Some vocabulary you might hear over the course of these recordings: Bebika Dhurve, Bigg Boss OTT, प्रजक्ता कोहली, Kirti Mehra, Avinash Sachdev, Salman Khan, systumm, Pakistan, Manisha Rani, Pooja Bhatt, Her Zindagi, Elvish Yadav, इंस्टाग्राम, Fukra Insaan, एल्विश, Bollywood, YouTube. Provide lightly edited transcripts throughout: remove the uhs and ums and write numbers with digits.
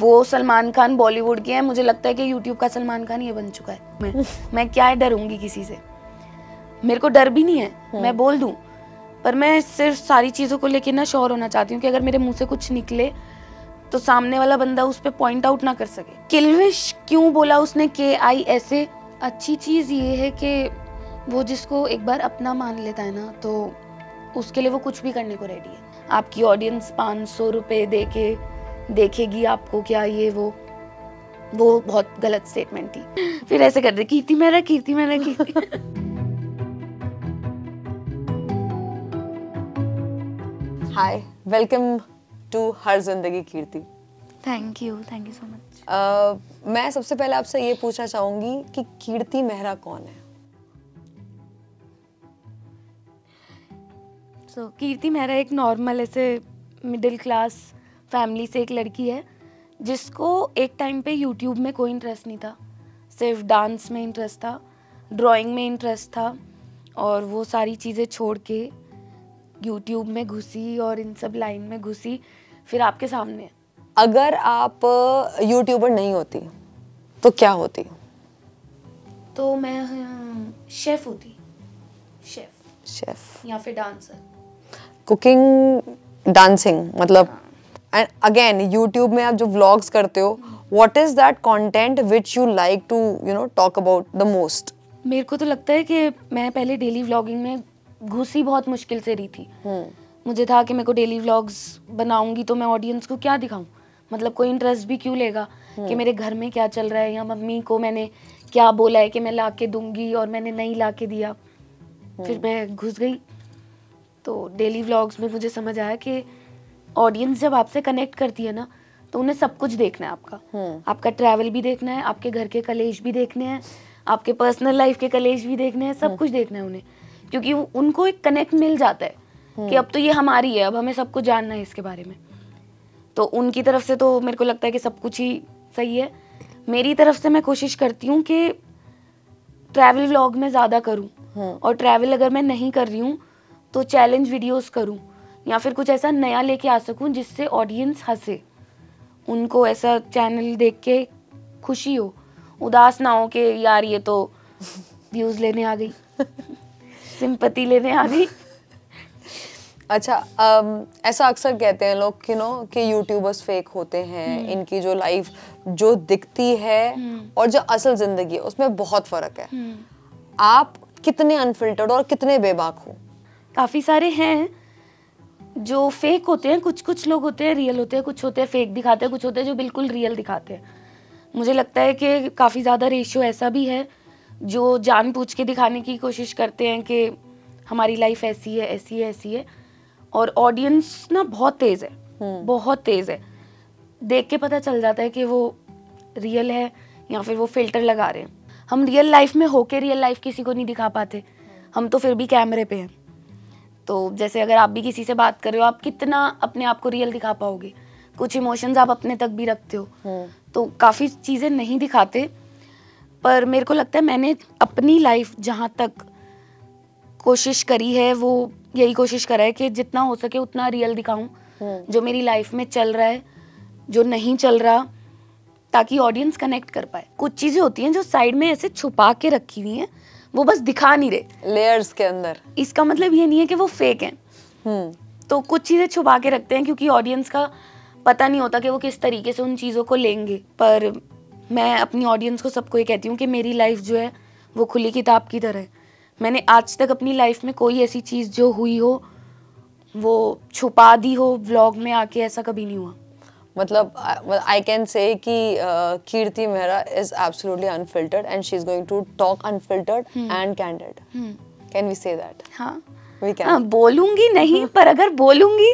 वो सलमान खान बॉलीवुड के हैं, मुझे लगता है कि यूट्यूब का सलमान खान ये बन चुका है। मैं क्या डरूंगी किसी से, मेरे को डर भी नहीं है, मैं बोल दूं। पर मैं सिर्फ सारी चीज़ों को लेके ना श्योर होना चाहती हूँ कि अगर मेरे मुंह से कुछ निकले तो सामने वाला बंदा उस पर पॉइंट आउट ना कर सके। किलविश क्यों बोला उसने KISA? अच्छी चीज़ ये है कि वो जिसको एक बार अपना मान लेता है ना तो उसके लिए वो कुछ भी करने को रेडी है। आपकी ऑडियंस 500 रुपये दे के देखेगी आपको क्या, ये वो बहुत गलत स्टेटमेंट थी। फिर ऐसे कर दे Kirti Mehra, Kirti Mehra, Kirti. Hi, welcome to her Zindagi Kirti. Thank you so much. मैं सबसे पहले आपसे ये पूछना चाहूंगी कि कीर्ति मेहरा कौन है? कीर्ति मेहरा एक नॉर्मल ऐसे मिडिल क्लास फैमिली से एक लड़की है जिसको एक टाइम पे यूट्यूब में कोई इंटरेस्ट नहीं था, सिर्फ डांस में इंटरेस्ट था, ड्राइंग में इंटरेस्ट था, और वो सारी चीज़ें छोड़ के यूट्यूब में घुसी और इन सब लाइन में घुसी। फिर आपके सामने। अगर आप यूट्यूबर नहीं होती तो क्या होती? तो मैं शेफ होती, शेफ या फिर डांसर। कुकिंग, डांसिंग, मतलब एंड अगेन यूट्यूब में आप जो व्लॉग्स करते हो, what is that content which you like to talk about the most? मेरे को तो लगता है कि मैं पहले डेली व्लॉगिंग में घुसी बहुत मुश्किल से रही थी। मुझे था कि मेरे को डेली व्लॉग्स बनाऊंगी तो मैं ऑडियंस को क्या दिखाऊं, मतलब कोई इंटरेस्ट भी क्यों लेगा कि मेरे घर में क्या चल रहा है या मम्मी को मैंने क्या बोला है कि मैं लाके दूंगी और मैंने नहीं लाके दिया। फिर मैं घुस गई तो डेली व्लॉग्स में मुझे समझ आया कि ऑडियंस जब आपसे कनेक्ट करती है ना तो उन्हें सब कुछ देखना है आपका। आपका ट्रैवल भी देखना है, आपके घर के कलेश भी देखने हैं, आपके पर्सनल लाइफ के कलेश भी देखने हैं, सब कुछ देखना है उन्हें, क्योंकि उनको एक कनेक्ट मिल जाता है कि अब तो ये हमारी है, अब हमें सब कुछ जानना है इसके बारे में। तो उनकी तरफ से तो मेरे को लगता है कि सब कुछ ही सही है। मेरी तरफ से मैं कोशिश करती हूँ कि ट्रैवल व्लॉग में ज़्यादा करूँ, और ट्रैवल अगर मैं नहीं कर रही हूँ तो चैलेंज वीडियोस करूँ या फिर कुछ ऐसा नया लेके आ सकूँ जिससे ऑडियंस हंसे, उनको ऐसा चैनल देख के खुशी हो, उदास ना हो कि यार ये तो व्यूज़ लेने आ गई, सिंपैथी लेने आ गई। अच्छा, ऐसा अक्सर कहते हैं लोग कि यूट्यूबर्स फेक होते हैं, इनकी जो लाइफ जो दिखती है और जो असल जिंदगी है उसमें बहुत फर्क है। आप कितने अनफिल्टर्ड और कितने बेबाक हो? काफी सारे हैं जो फेक होते हैं, कुछ लोग होते हैं रियल होते हैं, कुछ होते हैं फेक दिखाते हैं, कुछ होते हैं जो बिल्कुल रियल दिखाते हैं। मुझे लगता है कि काफी ज्यादा रेशियो ऐसा भी है जो जानबूझ के दिखाने की कोशिश करते हैं कि हमारी लाइफ ऐसी है, ऐसी है, ऐसी है, और ऑडियंस ना बहुत तेज़ है, बहुत तेज़ है, देख के पता चल जाता है कि वो रियल है या फिर वो फिल्टर लगा रहे हैं। हम रियल लाइफ में होके रियल लाइफ किसी को नहीं दिखा पाते, हम तो फिर भी कैमरे पे हैं। तो जैसे अगर आप भी किसी से बात कर रहे हो, आप कितना अपने आप को रियल दिखा पाओगे? कुछ इमोशंस आप अपने तक भी रखते हो, तो काफ़ी चीज़ें नहीं दिखाते। पर मेरे को लगता है मैंने अपनी लाइफ जहाँ तक कोशिश करी है वो यही कोशिश करा है कि जितना हो सके उतना रियल दिखाऊं, जो मेरी लाइफ में चल रहा है, जो नहीं चल रहा, ताकि ऑडियंस कनेक्ट कर पाए। कुछ चीज़ें होती हैं जो साइड में ऐसे छुपा के रखी हुई हैं, वो बस दिखा नहीं रहे, लेयर्स के अंदर। इसका मतलब ये नहीं है कि वो फेक हैं। तो कुछ चीज़ें छुपा के रखते हैं क्योंकि ऑडियंस का पता नहीं होता कि वो किस तरीके से उन चीज़ों को लेंगे। पर मैं अपनी ऑडियंस को सबको ये कहती हूँ कि मेरी लाइफ जो है वो खुली किताब की तरह है। मैंने आज तक अपनी लाइफ में कोई ऐसी चीज़ जो हुई हो वो छुपा दी हो व्लॉग में आके, ऐसा कभी नहीं हुआ। मतलब आई कैन से कि Kirti Mehra is absolutely unfiltered and she is going to talk unfiltered and candid. Can we say that? हाँ, वी कैन। हाँ, बोलूँगी नहीं पर अगर बोलूँगी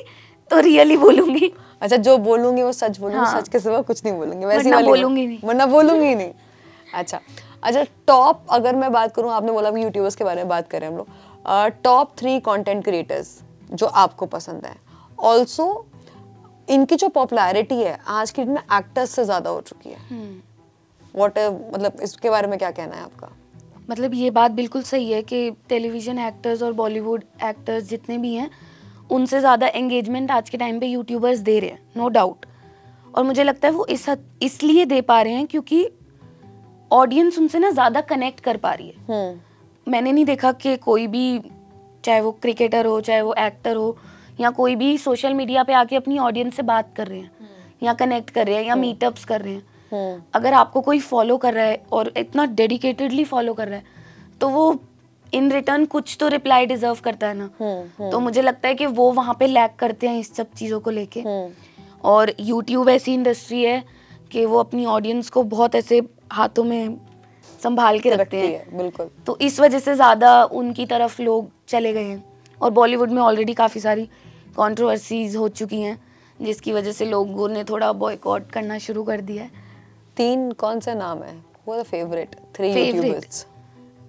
तो रियली बोलूँगी। अच्छा, जो बोलूंगी वो सच बोलूंगी। हाँ। सच के सिवा कुछ नहीं बोलूंगी, वैसे वाली बोलूंगी नहीं, वरना बोलूंगी नहीं। अच्छा, टॉप अगर मैं बात करूं, आपने बोला कि यूट्यूबर्स के बारे में बात करें हम लोग, टॉप 3 कंटेंट क्रिएटर्स जो आपको पसंद है। ऑल्सो इनकी जो पॉपुलैरिटी है आज की डेट में एक्टर्स से ज़्यादा हो चुकी है, व्हाट मतलब इसके बारे में क्या कहना है आपका? मतलब ये बात बिल्कुल सही है कि टेलीविजन एक्टर्स और बॉलीवुड एक्टर्स जितने भी हैं उनसे ज़्यादा एंगेजमेंट आज के टाइम पे यूट्यूबर्स दे रहे हैं, नो डाउट। और मुझे लगता है वो इस इसलिए दे पा रहे हैं क्योंकि ऑडियंस उनसे ना ज़्यादा कनेक्ट कर पा रही है। मैंने नहीं देखा कि कोई भी, चाहे वो क्रिकेटर हो, चाहे वो एक्टर हो, या कोई भी सोशल मीडिया पे आके अपनी ऑडियंस से बात कर रहे हैं या कनेक्ट कर रहे हैं या मीटअप्स कर रहे हैं। अगर आपको कोई फॉलो कर रहा है और इतना डेडिकेटेडली फॉलो कर रहा है तो वो इन रिटर्न कुछ तो रिप्लाई डिजर्व करता है ना। तो मुझे लगता है कि वो वहाँ पे लैक करते हैं इस सब चीज़ों को लेके। और यूट्यूब ऐसी इंडस्ट्री है कि वो अपनी ऑडियंस को बहुत ऐसे हाथों में संभाल के रखते हैं। बिल्कुल। तो इस वजह से ज़्यादा उनकी तरफ लोग चले गए हैं। और बॉलीवुड में ऑलरेडी काफ़ी सारी कंट्रोवर्सीज हो चुकी हैं जिसकी वजह से लोगों ने थोड़ा बॉयकॉट करना शुरू कर दिया है। तीन कौन सा नाम है? वो favourite three YouTubers,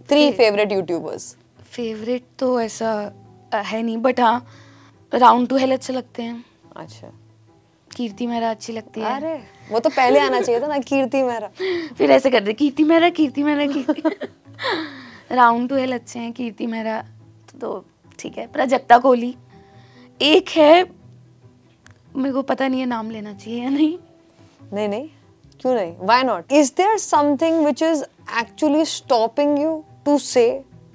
three favourite YouTubers. Favourite तो ऐसा है नहीं, बट हाँ राउंड टू हेल अच्छे लगते हैं। अच्छा, कीर्ति मेहरा अच्छी लगती है। अरे वो तो पहले आना चाहिए था ना, कीर्ति मेहरा। फिर ऐसे कर दे, Kirti Mehra Kirti Mehra Kirti. Round two hello अच्छे हैं, कीर्ति मेहरा तो ठीक है। प्रजक्ता कोहली एक है, मेरे को पता नहीं है नाम लेना चाहिए या नहीं। नहीं नहीं, क्यों नहीं, why not. Is there something which is actually stopping you to say?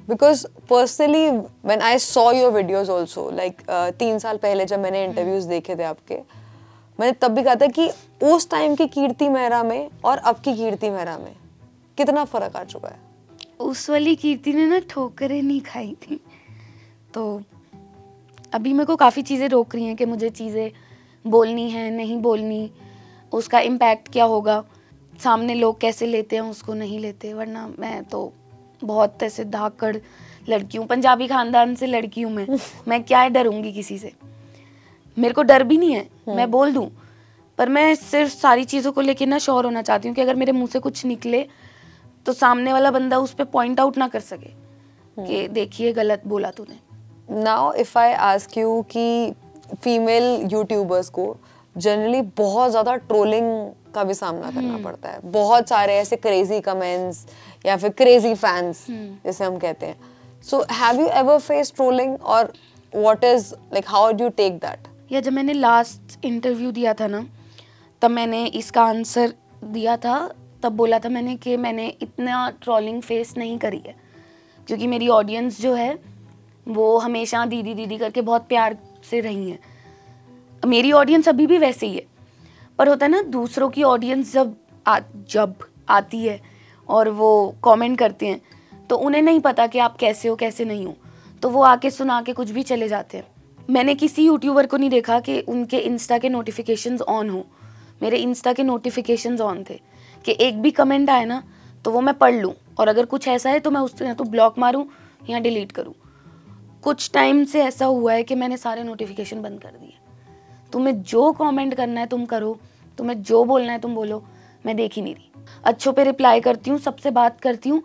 Because personally when I saw your videos also, like 3 साल पहले जब मैंने इंटरव्यूज देखे थे आपके, मैंने तब भी कहा था कि उस टाइम की कीर्ति मेहरा में और अब की कीर्ति मेहरा में कितना फर्क आ चुका है। उस वाली कीर्ति ने ना ठोकरें नहीं खाई थी, तो अभी मेरे को काफ़ी चीज़ें रोक रही हैं कि मुझे चीज़ें बोलनी है, नहीं बोलनी, उसका इम्पैक्ट क्या होगा, सामने लोग कैसे लेते हैं उसको, नहीं लेते। वरना मैं तो बहुत ऐसे धाकड़ लड़की हूँ, पंजाबी खानदान से लड़की हूँ मैं क्या डरूंगी किसी से? मेरे को डर भी नहीं है, मैं बोल दूँ। पर मैं सिर्फ सारी चीज़ों को लेके ना श्योर होना चाहती हूँ कि अगर मेरे मुँह से कुछ निकले तो सामने वाला बंदा उस पर पॉइंट आउट ना कर सके कि देखिए गलत बोला तूने। Now if I ask you कि फीमेल यूट्यूबर्स को जनरली बहुत ज़्यादा ट्रोलिंग का भी सामना करना पड़ता है, बहुत सारे ऐसे क्रेजी कमेंट्स या फिर क्रेजी फैंस जिसे हम कहते हैं। So have you ever face trolling और what is like, how do you take that? या जब मैंने लास्ट इंटरव्यू दिया था ना, तब मैंने इसका आंसर दिया था, तब बोला था मैंने कि मैंने इतना ट्रोलिंग फेस नहीं करी है क्योंकि मेरी ऑडियंस जो है वो हमेशा दीदी दीदी करके बहुत प्यार से रही है। मेरी ऑडियंस अभी भी वैसे ही है, पर होता है ना दूसरों की ऑडियंस जब आती है और वो कमेंट करते हैं तो उन्हें नहीं पता कि आप कैसे हो कैसे नहीं हो, तो वो आके सुना के कुछ भी चले जाते हैं। मैंने किसी यूट्यूबर को नहीं देखा कि उनके इंस्टा के नोटिफिकेशंस ऑन हो। मेरे इंस्टा के नोटिफिकेशंस ऑन थे कि एक भी कमेंट आए ना तो वो मैं पढ़ लूँ, और अगर कुछ ऐसा है तो मैं उसको या तो ब्लॉक मारूँ या डिलीट करूँ। कुछ टाइम से ऐसा हुआ है कि मैंने सारे नोटिफिकेशन बंद कर दिए। तुम्हें जो कमेंट करना है तुम करो, तुम्हें जो बोलना है तुम बोलो, मैं देख ही नहीं रही। अच्छों पे रिप्लाई करती हूँ, सबसे बात करती हूँ,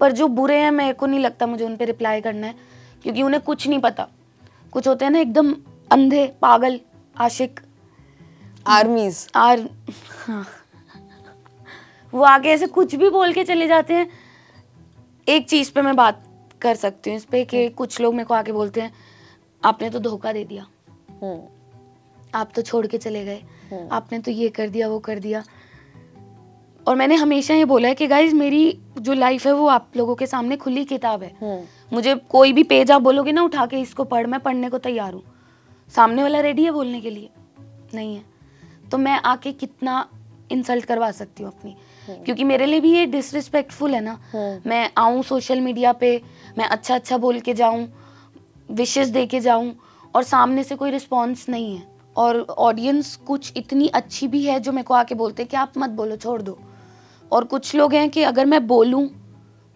पर जो बुरे हैं मेरे को नहीं लगता मुझे उन पे रिप्लाई करना है क्योंकि उन्हें कुछ नहीं पता। कुछ होते हैं ना एकदम अंधे पागल आशिक आर्मीज हाँ। वो आगे ऐसे कुछ भी बोल के चले जाते हैं। एक चीज़ पे मैं बात कर सकती हूँ इस पे कि कुछ लोग मेरे को आके बोलते हैं आपने तो धोखा दे दिया, आप तो छोड़ के चले गए, आपने तो ये कर दिया वो कर दिया। और मैंने हमेशा ये बोला है कि गाइज मेरी जो लाइफ है वो आप लोगों के सामने खुली किताब है। मुझे कोई भी पेज आप बोलोगे ना उठा के इसको पढ़, मैं पढ़ने को तैयार हूँ। सामने वाला रेडी है बोलने के लिए, नहीं है तो मैं आके कितना इंसल्ट करवा सकती हूँ अपनी, क्योंकि मेरे लिए भी ये डिसरिस्पेक्टफुल है ना। मैं आऊँ सोशल मीडिया पे, मैं अच्छा अच्छा बोल के जाऊँ, विशेष दे के जाऊँ, और सामने से कोई रिस्पॉन्स नहीं है। और ऑडियंस कुछ इतनी अच्छी भी है जो मेरे को आके बोलते हैं कि आप मत बोलो, छोड़ दो। और कुछ लोग हैं कि अगर मैं बोलूँ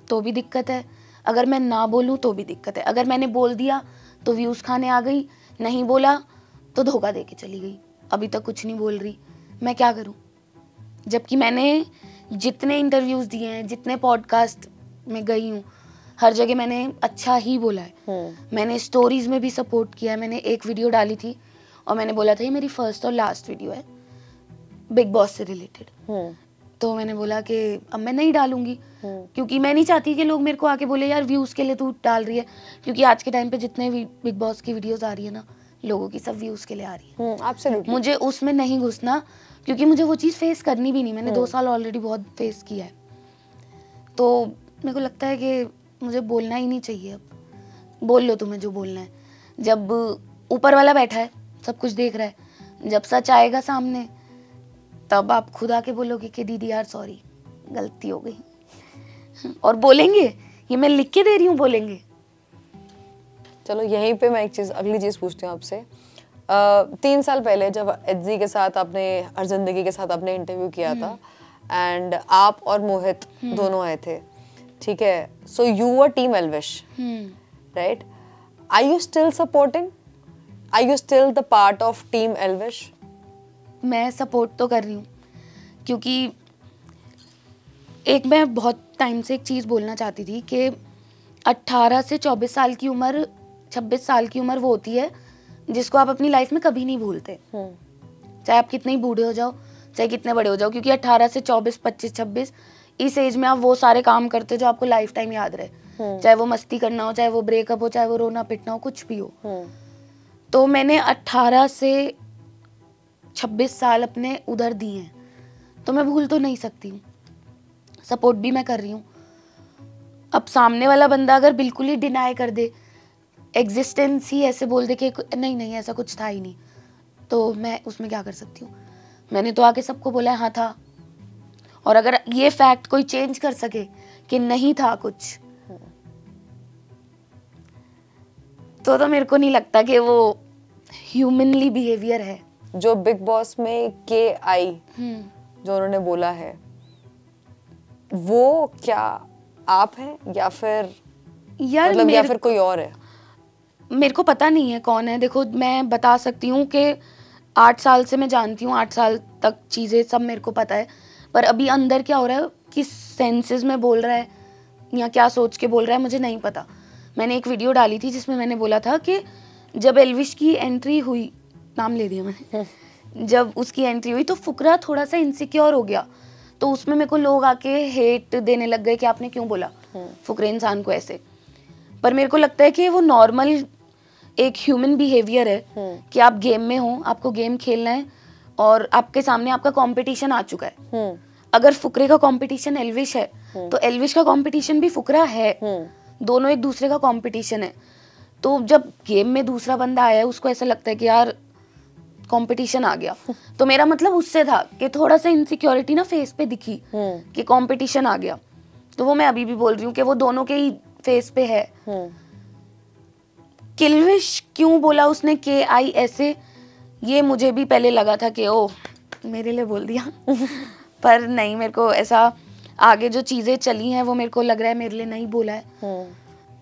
तो भी दिक्कत है, अगर मैं ना बोलूँ तो भी दिक्कत है, अगर मैंने बोल दिया तो व्यूज़ खाने आ गई, नहीं बोला तो धोखा दे के चली गई, अभी तक कुछ नहीं बोल रही, मैं क्या करूँ? जबकि मैंने जितने इंटरव्यूज़ दिए हैं, जितने पॉडकास्ट में गई हूँ, हर जगह मैंने अच्छा ही बोला है। मैंने स्टोरीज़ में भी सपोर्ट किया है। मैंने एक वीडियो डाली थी और मैंने बोला था ये मेरी फर्स्ट और लास्ट वीडियो है बिग बॉस से रिलेटेड, तो मैंने बोला कि अब मैं नहीं डालूंगी क्योंकि मैं नहीं चाहती कि लोग मेरे को आके बोले यार व्यूज़ के लिए तू डाल रही है, क्योंकि आज के टाइम पे जितने बिग बॉस की वीडियोज़ आ रही है ना लोगों की, सब व्यूज़ के लिए आ रही है। मुझे उसमें नहीं घुसना, क्योंकि मुझे वो चीज़ फेस करनी भी नहीं, मैंने 2 साल ऑलरेडी बहुत फेस किया है। तो मेरे को लगता है कि मुझे बोलना ही नहीं चाहिए, अब बोल लो तुम्हें जो बोलना है। जब ऊपर वाला बैठा है सब कुछ देख रहा है, जब सच आएगा सामने तब आप खुद आके बोलोगे कि दीदी यार सॉरी गलती हो गई, और बोलेंगे, ये मैं लिख के दे रही हूँ, बोलेंगे। चलो यहीं पे मैं एक चीज़ अगली चीज़ पूछती हूँ आपसे। 3 साल पहले जब एडजी के साथ आपने हर जिंदगी के साथ आपने इंटरव्यू किया था, एंड आप और मोहित दोनों आए थे, ठीक है? So you were team एल्विश, right? Are you still supporting, are you still the part of team एल्विश? मैं सपोर्ट तो कर रही हूँ, क्योंकि एक मैं बहुत टाइम से एक चीज़ बोलना चाहती थी कि 18 से 24 साल की उम्र, 26 साल की उम्र वो होती है जिसको आप अपनी लाइफ में कभी नहीं भूलते, चाहे आप कितने ही बूढ़े हो जाओ, चाहे कितने बड़े हो जाओ, क्योंकि 18 से 24, 25, 26 इस एज में आप वो सारे काम करते हो जो आपको लाइफ टाइम याद रहे, चाहे वो मस्ती करना हो, चाहे वो ब्रेकअप हो, चाहे वो रोना पिटना हो, कुछ भी हो। तो मैंने 18 से 26 साल अपने उधर दिए हैं, तो मैं भूल तो नहीं सकती हूँ, सपोर्ट भी मैं कर रही हूँ। अब सामने वाला बंदा अगर बिल्कुल ही डिनाई कर दे, एग्जिस्टेंस ही ऐसे बोल दे कि नहीं नहीं ऐसा कुछ था ही नहीं, तो मैं उसमें क्या कर सकती हूँ? मैंने तो आके सबको बोला हाँ था, और अगर ये फैक्ट कोई चेंज कर सके कि नहीं था कुछ, तो मेरे को नहीं लगता कि वो ह्यूमनली बिहेवियर है। जो बिग बॉस में KI जो उन्होंने बोला है, वो क्या आप हैं या फिर यार मतलब या फिर कोई और है? मेरे को पता नहीं है कौन है। देखो मैं बता सकती हूँ कि 8 साल से मैं जानती हूँ, 8 साल तक चीज़ें सब मेरे को पता है, पर अभी अंदर क्या हो रहा है, किस सेंसेस में बोल रहा है या क्या सोच के बोल रहा है, मुझे नहीं पता। मैंने एक वीडियो डाली थी जिसमें मैंने बोला था कि जब एल्विश की एंट्री हुई, नाम ले दिया मैंने, जब उसकी एंट्री हुई तो फुकरा थोड़ा सा इनसिक्योर हो गया, तो उसमें मेरे को लोग आके हेट देने लग गए कि आपने क्यों बोला फुकरे इंसान को ऐसे। पर मेरे को लगता है कि वो नॉर्मल एक ह्यूमन बिहेवियर है कि आप गेम में हो, आपको गेम खेलना है और आपके सामने आपका कंपटीशन आ चुका है। अगर फुकरे का कंपटीशन एल्विश है तो एल्विश का कंपटीशन भी फुकरा है, दोनों एक दूसरे का कंपटीशन है। तो जब गेम में दूसरा बंदा आया उसको ऐसा लगता है कि यार कंपटीशन आ गया, तो मेरा मतलब उससे था कि थोड़ा सा इनसिक्योरिटी ना फेस पे दिखी कि कंपटीशन आ गया। तो वो मैं अभी भी बोल रही हूँ कि वो दोनों के ही फेस पे है। किल्विश क्यों बोला उसने KI ऐसे, ये मुझे भी पहले लगा था कि ओ मेरे लिए बोल दिया पर नहीं, मेरे को ऐसा आगे जो चीजें चली हैं वो मेरे को लग रहा है मेरे लिए नहीं बोला है,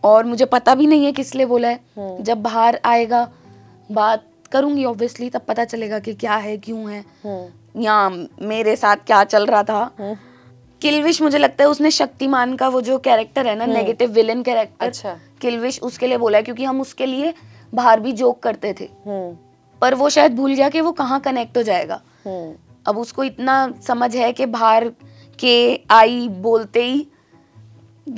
और मुझे पता भी नहीं है किस लिए बोला है। जब बाहर आएगा बात करूंगी ऑब्वियसली, तब पता चलेगा कि क्या है क्यों है या मेरे साथ क्या चल रहा था। किल्विश मुझे लगता है उसने शक्तिमान का वो जो कैरेक्टर है ना, नेगेटिव विलेन कैरेक्टर, अच्छा। किल्विश उसके लिए बोला है क्योंकि हम उसके लिए बाहर भी जोक करते थे, पर वो शायद भूल गया कि वो कहाँ कनेक्ट हो जाएगा। अब उसको इतना समझ है कि बाहर KI बोलते ही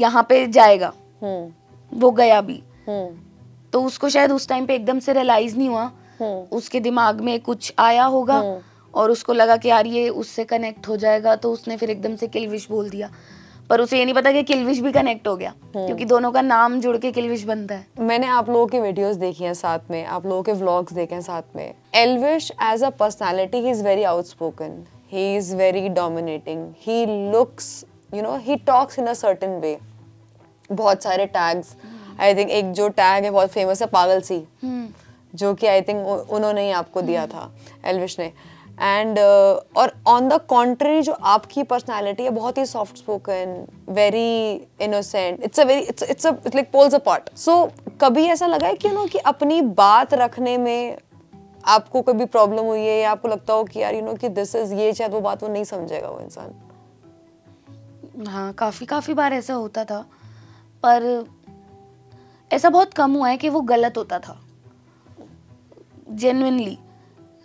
यहाँ पे जाएगा, वो गया भी, तो उसको शायद उस टाइम पे एकदम से रियलाइज नहीं हुआ, उसके दिमाग में कुछ आया होगा और उसको लगा कि यार ये उससे कनेक्ट हो जाएगा, तो उसने फिर एकदम से किल्विश बोल दिया, पर उसे ये नहीं पता कि किल्विश भी कनेक्ट हो गया क्योंकि दोनों का नाम जुड़ के किल्विश बनता है। मैंने आप लोगों की वीडियोस देखी हैं साथ में, आप लोगों के व्लॉग्स देखे हैं साथ में। एल्विश as a personality he is very outspoken, he is very dominating, he looks you know he talks in a certain way. बहुत सारे टैग्स, आई थिंक एक जो टैग है बहुत फेमस है, पागल सी, जो कि आई थिंक उन्होंने ही आपको दिया था, एल्विश ने। एंड और ऑन द कॉन्ट्री जो आपकी पर्सनालिटी है बहुत ही soft spoken, very innocent, it's a like poles apart. So कभी ऐसा लगा है कि यू नो कि अपनी बात रखने में आपको कभी प्रॉब्लम हुई है, या आपको लगता हो कि यार यू नो कि दिस इज ये शायद वो बात वो नहीं समझेगा वो इंसान? हाँ, काफ़ी बार ऐसा होता था, पर ऐसा बहुत कम हुआ है कि वो गलत होता था। जेन्युइनली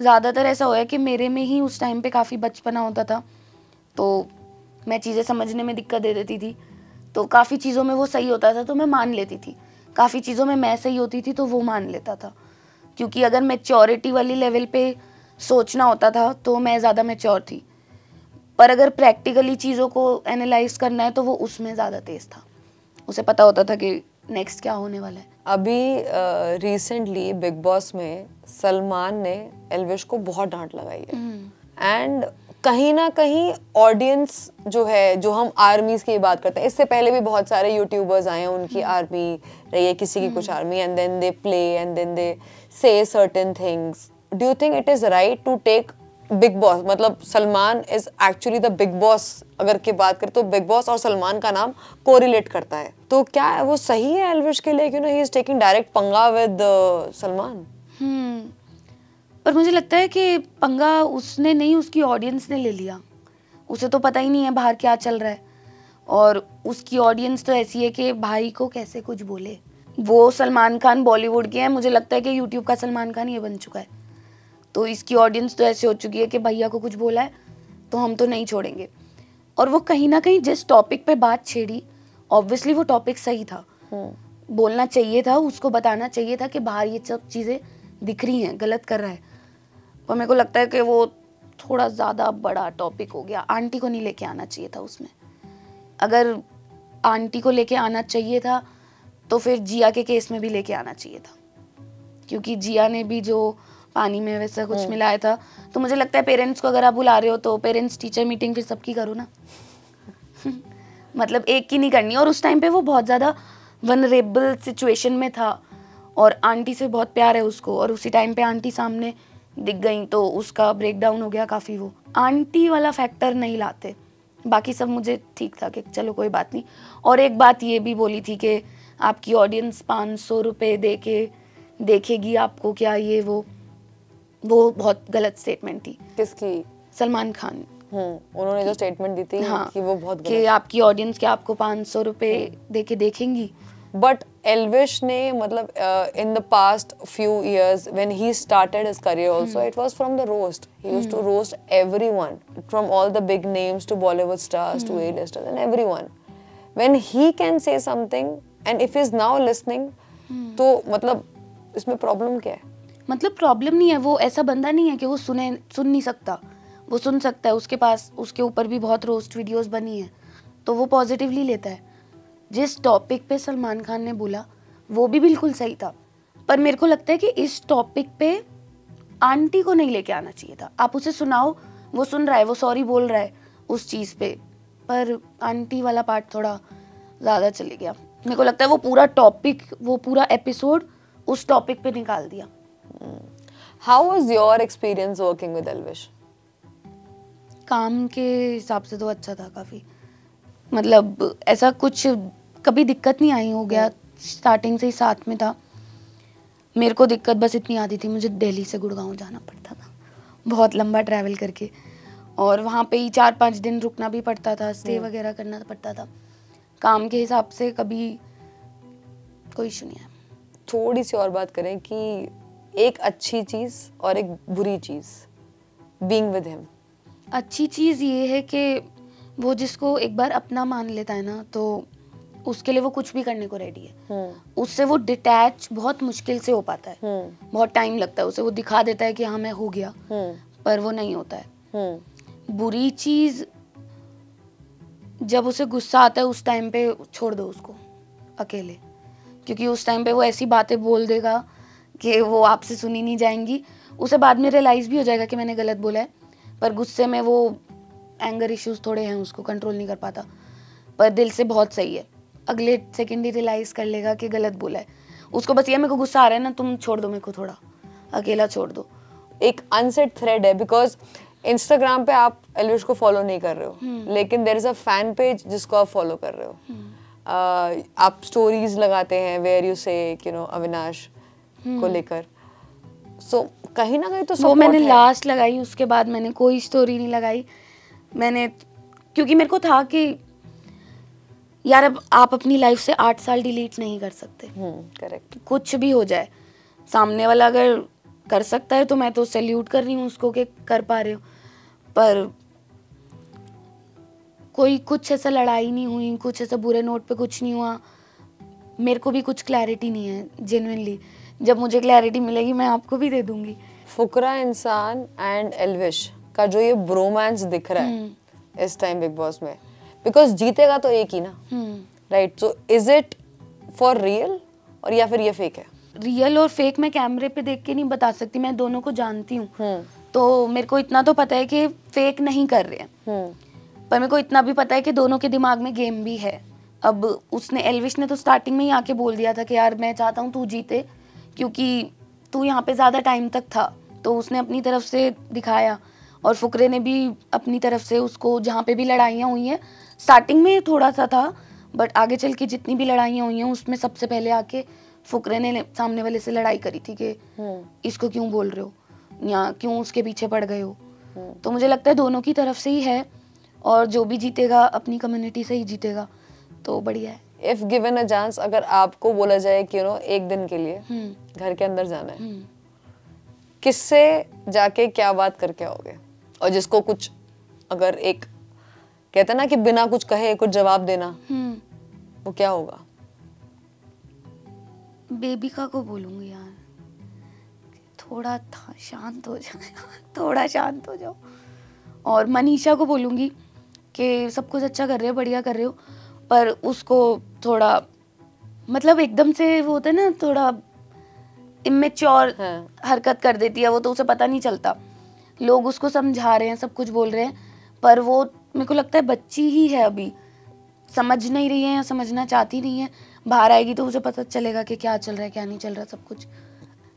ज़्यादातर ऐसा हुआ है कि मेरे में ही उस टाइम पे काफ़ी बचपना होता था, तो मैं चीज़ें समझने में दिक्कत दे देती थी, तो काफ़ी चीज़ों में वो सही होता था तो मैं मान लेती थी, काफ़ी चीज़ों में मैं सही होती थी तो वो मान लेता था। क्योंकि अगर मैच्योरिटी वाली लेवल पे सोचना होता था तो मैं ज़्यादा मैच्योर थी, पर अगर प्रैक्टिकली चीज़ों को एनालाइज करना है तो वो उसमें ज़्यादा तेज़ था। उसे पता होता था कि नेक्स्ट क्या होने वाला है। अभी रिसेंटली बिग बॉस में सलमान ने एल्विश को बहुत डांट लगाई है एंड कहीं ना कहीं ऑडियंस जो है, जो हम आर्मीज़ की बात करते हैं, इससे पहले भी बहुत सारे यूट्यूबर्स आए हैं, उनकी आर्मी रही है, किसी की कुछ army, and then they play and then they say certain things. Do you think it is right to take big boss, मतलब Salman is actually the big boss, अगर की बात करें तो बिग बॉस और सलमान का नाम कोरिलेट करता है, तो क्या वो सही है एल्विश के लिए? क्यों ना ही इज टेकिंग डायरेक्ट पंगा विद सलमान। पर मुझे लगता है कि पंगा उसने नहीं, उसकी ऑडियंस ने ले लिया। उसे तो पता ही नहीं है बाहर क्या चल रहा है, और उसकी ऑडियंस तो ऐसी है कि भाई को कैसे कुछ बोले। वो सलमान खान बॉलीवुड के हैं, मुझे लगता है कि यूट्यूब का सलमान खान ये बन चुका है। तो इसकी ऑडियंस तो ऐसी हो चुकी है कि भैया को कुछ बोला है तो हम तो नहीं छोड़ेंगे। और वो कहीं ना कहीं जिस टॉपिक पे बात छेड़ी, ऑब्वियसली वो टॉपिक सही था, बोलना चाहिए था, उसको बताना चाहिए था कि बाहर ये सब चीज़ें दिख रही हैं, गलत कर रहा है। पर मेरे को लगता है कि वो थोड़ा ज़्यादा बड़ा टॉपिक हो गया। आंटी को नहीं लेके आना चाहिए था उसमें। अगर आंटी को लेके आना चाहिए था तो फिर जिया के केस में भी लेके आना चाहिए था, क्योंकि जिया ने भी जो पानी में वैसा कुछ मिलाया था। तो मुझे लगता है पेरेंट्स को अगर आप बुला रहे हो तो पेरेंट्स टीचर मीटिंग फिर सबकी करो ना मतलब एक की नहीं करनी। और उस टाइम पे वो बहुत ज़्यादा वनरेबल सिचुएशन में था, और आंटी से बहुत प्यार है उसको, और उसी टाइम पे आंटी सामने दिख गई तो उसका ब्रेकडाउन हो गया काफ़ी। वो आंटी वाला फैक्टर नहीं लाते, बाकी सब मुझे ठीक था कि चलो कोई बात नहीं। और एक बात ये भी बोली थी कि आपकी ऑडियंस 500 रुपये दे के देखेगी आपको क्या, ये वो बहुत गलत स्टेटमेंट थी। किसकी? सलमान खान। उन्होंने जो स्टेटमेंट दी थी हाँ, कि वो बहुत कि आपकी ऑडियंस क्या आपको 500 रुपये दे के देखेंगी। बट एल्विश ने मतलब in the past few years when he started his career also it was from the roast. He used to roast everyone from all the big names to Bollywood stars to A-listers and everyone. When he can say something and if he is now listening, तो मतलब इसमें problem क्या है? मतलब problem नहीं है, वो ऐसा बंदा नहीं है कि वो सुन नहीं सकता, वो सुन सकता है। उसके पास उसके ऊपर भी बहुत रोस्ट वीडियोस बनी है, तो वो पॉजिटिवली लेता है। जिस टॉपिक पे सलमान खान ने बोला वो भी बिल्कुल सही था, पर मेरे को लगता है कि इस टॉपिक पे आंटी को नहीं लेके आना चाहिए था। आप उसे सुनाओ, वो सुन रहा है, वो सॉरी बोल रहा है उस चीज़ पर आंटी वाला पार्ट थोड़ा ज़्यादा चले गया। मेरे को लगता है वो पूरा टॉपिक, वो पूरा एपिसोड उस टॉपिक पे निकाल दिया। How was your experience working with Elvish? काम के हिसाब से तो अच्छा था काफ़ी, मतलब ऐसा कुछ कभी दिक्कत नहीं आई। हो गया स्टार्टिंग से ही साथ में था। मेरे को दिक्कत बस इतनी आती थी, मुझे दिल्ली से गुड़गांव जाना पड़ता था बहुत लंबा ट्रैवल करके, और वहाँ पे ही 4-5 दिन रुकना भी पड़ता था, स्टे वगैरह करना पड़ता था। काम के हिसाब से कभी कोई इशू नहीं है। थोड़ी सी और बात करें कि एक अच्छी चीज़ और एक बुरी चीज़ बीइंग विद हिम। अच्छी चीज़ ये है कि वो जिसको एक बार अपना मान लेता है ना, तो उसके लिए वो कुछ भी करने को रेडी है। उससे वो डिटैच बहुत मुश्किल से हो पाता है, बहुत टाइम लगता है उसे। वो दिखा देता है कि हाँ मैं हो गया, पर वो नहीं होता है। बुरी चीज़ जब उसे गुस्सा आता है उस टाइम पे छोड़ दो उसको अकेले, क्योंकि उस टाइम पे वो ऐसी बातें बोल देगा कि वो आपसे सुनी नहीं जाएंगी। उसे बाद में रियलाइज भी हो जाएगा कि मैंने गलत बोला है, पर गुस्से में वो एंगर इश्यूज थोड़े हैं, उसको कंट्रोल नहीं कर पाता। पर दिल से बहुत सही है, अगले सेकंड ही रियलाइज कर लेगा कि गलत बोला है। उसको बस ये मेरे को गुस्सा आ रहा है ना, तुम छोड़ दो मेरे को, थोड़ा अकेला छोड़ दो। एक अनसेट थ्रेड है, बिकॉज इंस्टाग्राम पे आप एल्विश को फॉलो नहीं कर रहे हो, लेकिन there is a fan page जिसको आप फॉलो कर रहे हो। आप स्टोरीज लगाते हैं where you say you know Avinash को लेकर, सो कहीं ना कहीं तो वो मैंने लास्ट लगाई, उसके बाद मैंने कोई स्टोरी नहीं लगाई। मैंने क्योंकि मेरे को था कि यार अब आप अपनी लाइफ से 8 साल डिलीट नहीं कर सकते। करेक्ट। कुछ भी हो जाए, सामने वाला अगर कर सकता है तो मैं तो सैल्यूट कर रही हूँ उसको कि कर पा रहे हो। पर कोई कुछ ऐसा लड़ाई नहीं हुई, कुछ ऐसा बुरे नोट पे कुछ नहीं हुआ। मेरे को भी कुछ क्लैरिटी नहीं है जेन्युइनली, जब मुझे क्लैरिटी मिलेगी मैं आपको भी दे दूंगी। फुकरा इंसान एंड एल्विश का जो ये ब्रोमांस दिख रहा है इस टाइम बिग बॉस में, बिकॉज जीतेगा तो एक ही ना, right? So is it for real और या फिर ये फेक है? रियल और फेक मैं कैमरे पे देख के नहीं बता सकती, मैं दोनों को जानती हूँ, तो मेरे को इतना तो पता है कि फेक नहीं कर रहे हैं, पर मेरे को इतना भी पता है कि दोनों के दिमाग में गेम भी है। अब उसने एल्विश ने तो स्टार्टिंग में ही आके बोल दिया था कि यार मैं चाहता हूँ तू जीते क्योंकि तू यहाँ पे ज़्यादा टाइम तक था, तो उसने अपनी तरफ से दिखाया, और फुकरे ने भी अपनी तरफ से उसको जहाँ पे भी लड़ाइयाँ हुई हैं स्टार्टिंग में थोड़ा सा था, बट आगे चल के जितनी भी लड़ाइयाँ हुई हैं उसमें सबसे पहले आके फुकरे ने सामने वाले से लड़ाई करी थी कि इसको क्यों बोल रहे हो या क्यों उसके पीछे पड़ गए हो। तो मुझे लगता है दोनों की तरफ से ही है, और जो भी जीतेगा अपनी कम्युनिटी से ही जीतेगा, तो बढ़िया है। If given a chance, अगर आपको बोला जाए कि एक दिन के लिए घर के अंदर जाना है, किससे जाके क्या बात करके आओगे? और जिसको कुछ अगर एक कहते ना कि बिना कुछ कहे कुछ जवाब देना, वो क्या होगा? बेबिका को बोलूंगी यार थोड़ा शांत हो जाए, थोड़ा शांत हो जाओ। और मनीषा को बोलूंगी कि सब कुछ अच्छा कर रहे हो, बढ़िया कर रहे हो, पर उसको थोड़ा मतलब एकदम से वो होता है ना, थोड़ा इमेच्योर हरकत कर देती है वो, तो उसे पता नहीं चलता। लोग उसको समझा रहे हैं, सब कुछ बोल रहे हैं, पर वो मेरे को लगता है बच्ची ही है, अभी समझ नहीं रही है या समझना चाहती नहीं है। बाहर आएगी तो उसे पता चलेगा कि क्या चल रहा है क्या नहीं चल रहा, सब कुछ।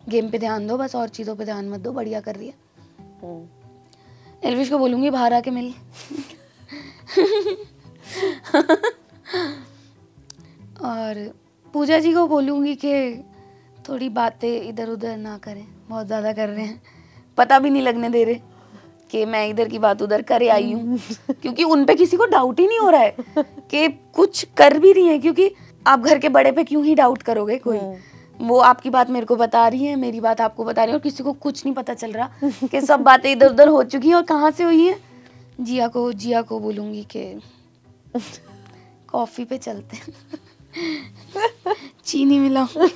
गेम पे ध्यान दो बस, और चीज़ों पे ध्यान मत दो, बढ़िया कर रही है। एल्विश को बोलूँगी बाहर आके मिल और पूजा जी को बोलूँगी कि थोड़ी बातें इधर उधर ना करें, बहुत ज़्यादा कर रहे हैं, पता भी नहीं लगने दे रहे कि मैं इधर की बात उधर करे आई हूँ क्योंकि उन पे किसी को डाउट ही नहीं हो रहा है कि कुछ कर भी रही है, क्योंकि आप घर के बड़े पे क्यों ही डाउट करोगे कोई। वो आपकी बात मेरे को बता रही है, मेरी बात आपको बता रही है, और किसी को कुछ नहीं पता चल रहा कि सब बातें इधर उधर हो चुकी हैं और कहाँ से हुई है। जिया को बोलूँगी कि कॉफ़ी पे चलते हैं चीनी मिलाओ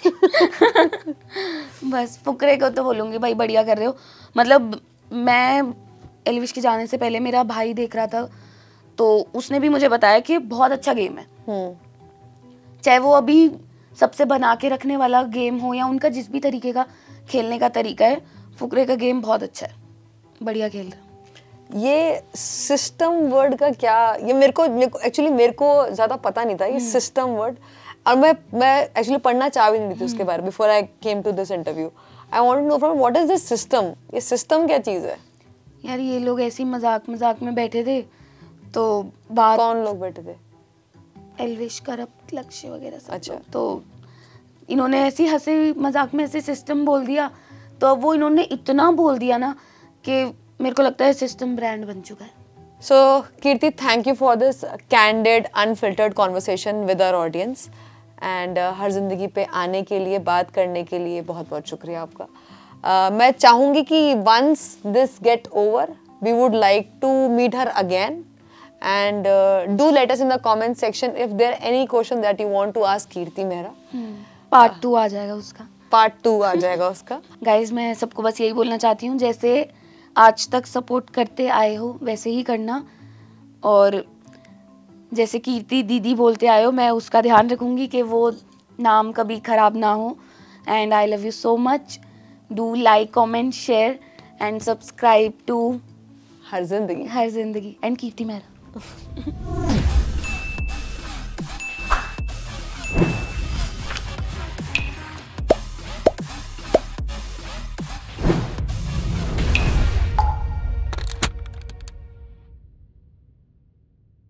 बस। फुकरे को तो बोलूँगी भाई बढ़िया कर रहे हो। मतलब मैं एल्विश के जाने से पहले मेरा भाई देख रहा था, तो उसने भी मुझे बताया कि बहुत अच्छा गेम है, चाहे वो अभी सबसे बना के रखने वाला गेम हो या उनका जिस भी तरीके का खेलने का तरीका है, फुकरे का गेम बहुत अच्छा है, बढ़िया खेल रहा है। ये सिस्टम वर्ड का क्या, ये मेरे को एक्चुअली ज़्यादा पता नहीं था ये सिस्टम वर्ड, और मैं एक्चुअली पढ़ना चाह भी नहीं थी उसके बारे में। Before I came to this interview I want to know from what is this system, ये सिस्टम क्या चीज़ है? यार ये लोग ऐसे ही मजाक में बैठे थे, तो बात कौन लोग बैठे थे? एल्विश, करप्ट, लक्ष्य वगैरह सब। अच्छा, तो इन्होंने ऐसी हंसे मजाक में ऐसे सिस्टम बोल दिया, तो अब वो इन्होंने इतना बोल दिया ना कि मेरे को लगता है सिस्टम ब्रांड बन चुका है। So Kirti, thank you for this candid unfiltered conversation with our audience, and Her Zindagi पे आने के लिए, बात करने के लिए बहुत बहुत शुक्रिया आपका। मैं चाहूँगी कि once this get over we would like to meet her again, and do let us in the comment section if there any question that you want to ask Kirti Mehra. Part 2 आ जाएगा उसका, पार्ट 2 आ जाएगा उसका। गाइज मैं सबको बस यही बोलना चाहती हूँ, जैसे आज तक सपोर्ट करते आए हो वैसे ही करना, और जैसे कीर्ति दीदी बोलते आए हो मैं उसका ध्यान रखूँगी कि वो नाम कभी ख़राब ना हो। And I love you so much, do like, comment, share and subscribe to her Zindagi and Kirti Mehra